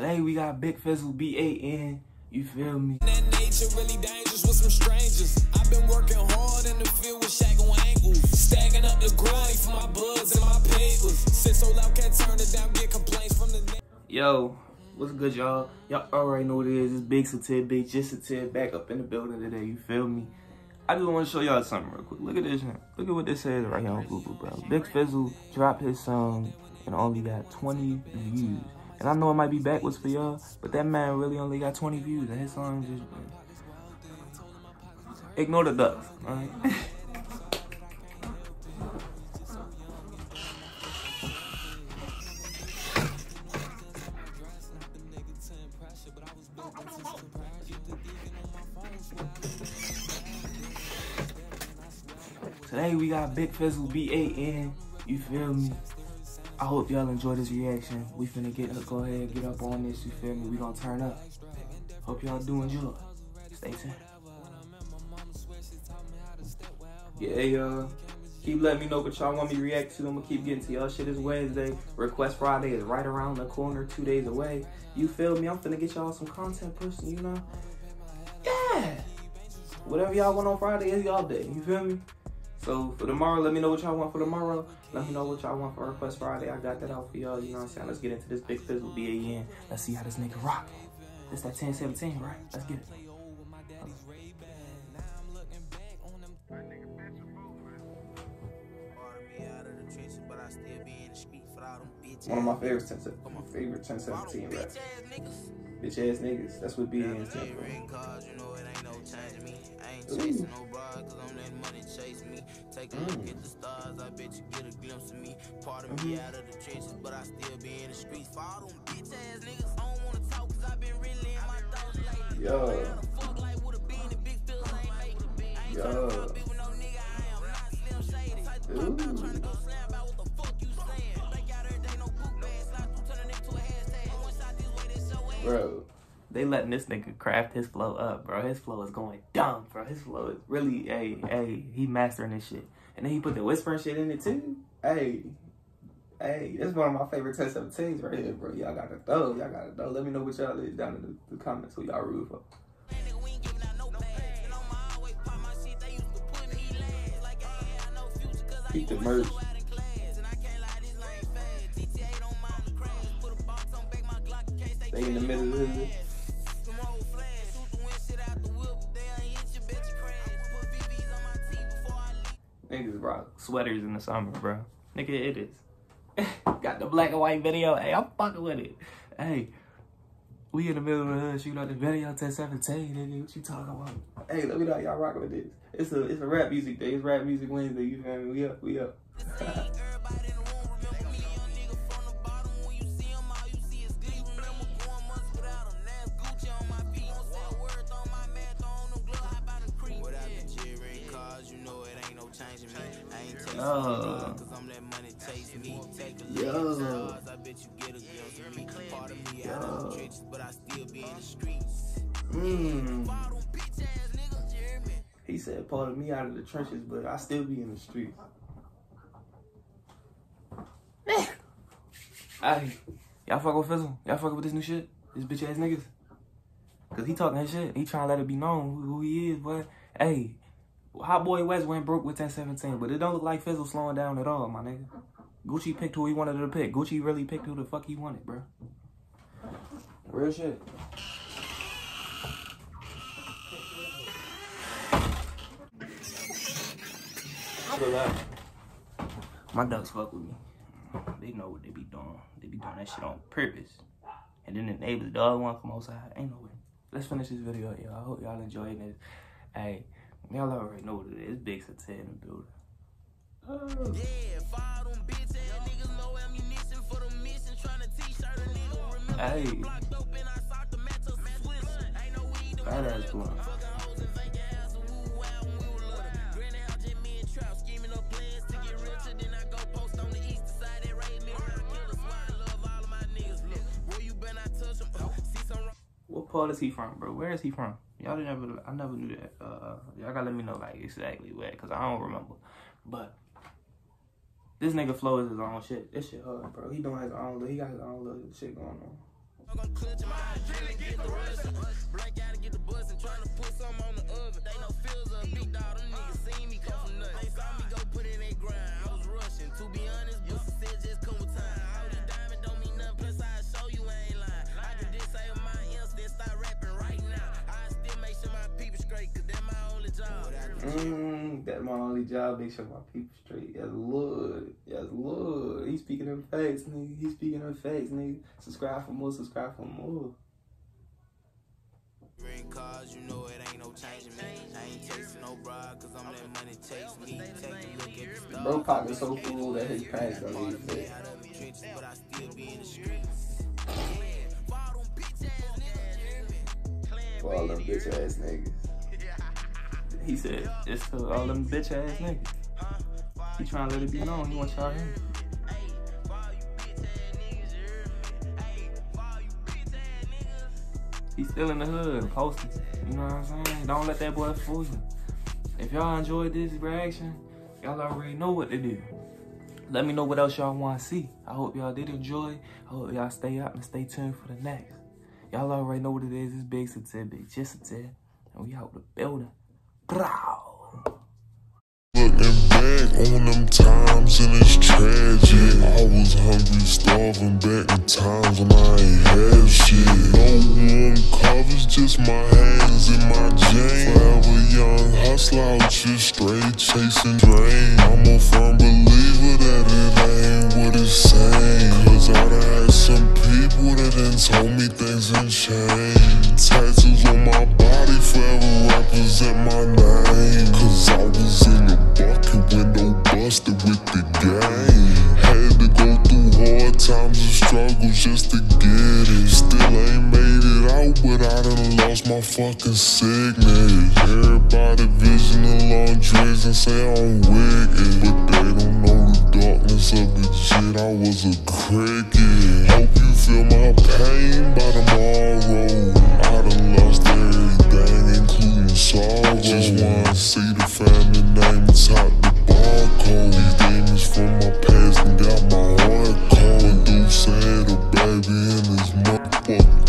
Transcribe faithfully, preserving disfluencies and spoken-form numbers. Today we got BiC Fizzle, B A N, you feel me? That nature really dangerous with some strangers. I've been working hard in the field with shagging angles. Stacking up the grind for my buds and my papers. Sit so loud, can't turn it down, get complaints from the... Yo, what's good, y'all? Y'all already know what it is. It's BiC Satyr, BiC Satyr back up in the building today, you feel me? I just want to show y'all something real quick. Look at this. Look at what this says right here on Google, bro. BiC Fizzle dropped his song and only got twenty views. And I know it might be backwards for y'all, but that man really only got twenty views, and his song just... Ignore the ducks, all right? Today we got BiC Fizzle, B A N, you feel me? I hope y'all enjoy this reaction. We finna get go ahead and get up on this, you feel me? We gonna turn up. Hope y'all do enjoy. Stay tuned. Yeah, y'all. Uh, keep letting me know what y'all want me to react to. I'm gonna keep getting to y'all shit. It's Wednesday. Request Friday is right around the corner, two days away. You feel me? I'm finna get y'all some content pushing, you know? Yeah! Whatever y'all want on Friday is y'all day, you feel me? So for tomorrow, let me know what y'all want for tomorrow. Let me know what y'all want for Request Friday. I got that out for y'all, you know what I'm saying? Let's get into this BiC Fizzle, B A N. Let's see how this nigga rock. It's that ten seventeen, right? Let's get it. One of my favorites, my favorite ten seventeen rap. Bitch ass niggas. That's what B A N is. Chasing no broad, cause I'm letting money chase me. Take a look at the stars, I bet you get a glimpse of me. Part of me out of the trenches, but I still be in the streets. For all them bitch ass niggas, I don't wanna talk, cause I've been really in my thoughts lately. Yo, fuck like with a bean and big feels ain't making. I ain't trying to be with no nigga, I am not slim shaded. Type the fuck out trying to go slam about what the fuck you saying. Like out every day, no book bag, slide through turning into a hashtag. I want shot this way, that's your ass. Bro. They letting this nigga craft his flow up, bro. His flow is going dumb, bro. His flow is really, hey, hey, he mastering this shit. And then he put the whispering shit in it, too. Hey, hey, that's one of my favorite ten seventeens right here, bro. Y'all gotta throw, y'all gotta throw. Let me know what y'all is down in the, the comments who y'all root for. Keep the merch. They in the middle of this. Niggas rock sweaters in the summer, bro. Nigga, it is. Got the black and white video. Hey, I'm fucking with it. Hey, we in the middle of the hood shooting out the video ten seventeen, nigga. What you talking about? Hey, let me know y'all rocking with this. It's a it's a rap music day. It's Rap Music Wednesday. You feel me? We up. We up. Uh, yo. Mm. He said, "Part of me out of the trenches, but I still be in the streets." Hey, y'all fuck with Fizzle? Y'all fuck with this new shit? This bitch ass niggas? Cause he talking his shit. He trying to let it be known who, who he is, but hey. Hot Boy West went broke with ten seventeen, but it don't look like Fizzle slowing down at all, my nigga. Gucci picked who he wanted to pick. Gucci really picked who the fuck he wanted, bro. Real shit. My ducks fuck with me. They know what they be doing. They be doing that shit on purpose. And then the neighbors, the other one from outside. Ain't no way. Let's finish this video, y'all. I hope y'all enjoying this. Hey. Y'all already know what it is. It's BiC Satyr in the building. Oh. Hey. Badass boy. What part is he from, bro? Where is he from? Y'all never, I never knew that. Uh, y'all gotta let me know like exactly where, cause I don't remember. But this nigga flow is his own shit. This shit hard, bro. He doing his own, he got his own little shit going on. I'm gonna clutch my adrenaline, get the rushin'. Blank gotta get the buzzin', tryna put something on the oven. They no feels up, big dog, them niggas seen me come from nothing. They saw me go put in that grind, I was rushin'. To be honest, Busta said just come with time. All these diamonds don't mean nothing, plus I show you I ain't lying. I can just say my else, then start rapping right now. I still make sure my people straight, cause that's my only job. Mmm, that's my only job, make sure my people straight. Yes, Lord. Yes, Lord. He's speaking in facts, nigga. He's speaking in facts, nigga. Subscribe for more, subscribe for more. Cause you know it ain't no changing me. I ain't chasing no broad, cause I'm that money chase me. Take a look at Bro Pop is so cool that his pants don't even fit. But I still be in the streets. For all them bitch ass niggas. He said, it's for all them bitch ass niggas. He trying to let it be known, he want y'all here. He's still in the hood, posting. You know what I'm saying? Don't let that boy fool you. If y'all enjoyed this reaction, y'all already know what to do. Let me know what else y'all want to see. I hope y'all did enjoy. I hope y'all stay up and stay tuned for the next. Y'all already know what it is. It's BiC Satyr, BiC Satyr, and we out the building. Brow. Looking back on them times and it's tragic. I was hungry, starving back in times when I ain't had shit. Just my hands in my jam. Forever young hustler out here straight chasing drain. I'm a firm believer that it ain't what it seems. Cause I'd have had some people that done told me things ain't changed. Tattoos on my body forever represent my name. Cause I was in the bucket window busted with the game. Had to go through hard times and struggles just to get it. Still ain't made it out, but I done lost my fucking sickness. Everybody vision the long dreams and say I'm wicked, but they don't know the darkness of the shit. I was a cricket. Hope you feel my pain by tomorrow. I done lost everything, including sorrow. Just wanna see the family name atop the barcode. These demons from my past and got my heart cold. Dude said a baby in his motherfucker.